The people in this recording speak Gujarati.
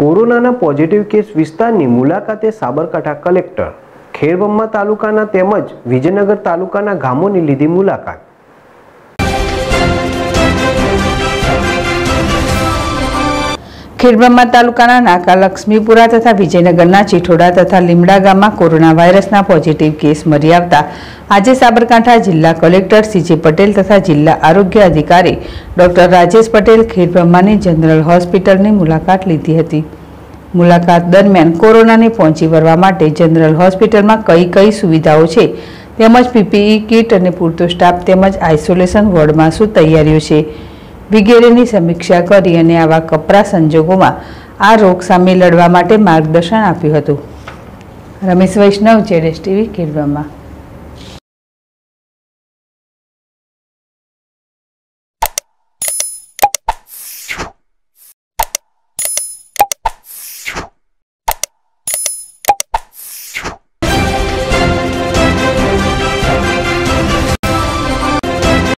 કોરોનાના પોઝિટિવ કેસ વિસ્તારની મુલાકાતે સાબરકાંઠા કલેક્ટર, ખેરબંબા તાલુકાના તેમજ વિજયનગર તાલુકાના ગામોની લીધી મુલાકાત. ખેરબ્રહ્મા તાલુકાના નાકા લક્ષ્મીપુરા તથા વિજયનગરના ચીઠોડા તથા લીમડા ગામમાં કોરોના વાયરસના પોઝિટિવ કેસ મળી આવતા આજે સાબરકાંઠા જિલ્લા કલેક્ટર CJ પટેલ તથા જિલ્લા આરોગ્ય અધિકારી ડોક્ટર રાજેશ પટેલ ખેરબ્રહ્માની જનરલ હોસ્પિટલની મુલાકાત લીધી હતી. મુલાકાત દરમિયાન કોરોનાને પહોંચી વળવા માટે જનરલ હોસ્પિટલમાં કઈ સુવિધાઓ છે તેમજ પીપીઈ કીટ અને પૂરતો સ્ટાફ તેમજ આઇસોલેશન વોર્ડમાં શું તૈયારીઓ છે વિગેરેની સમીક્ષા કરી અને આવા કપરા સંજોગોમાં આ રોગ સામે લડવા માટે માર્ગદર્શન આપ્યું હતું. Ramesh Vaishnav, CJ TV, Khedbrahma.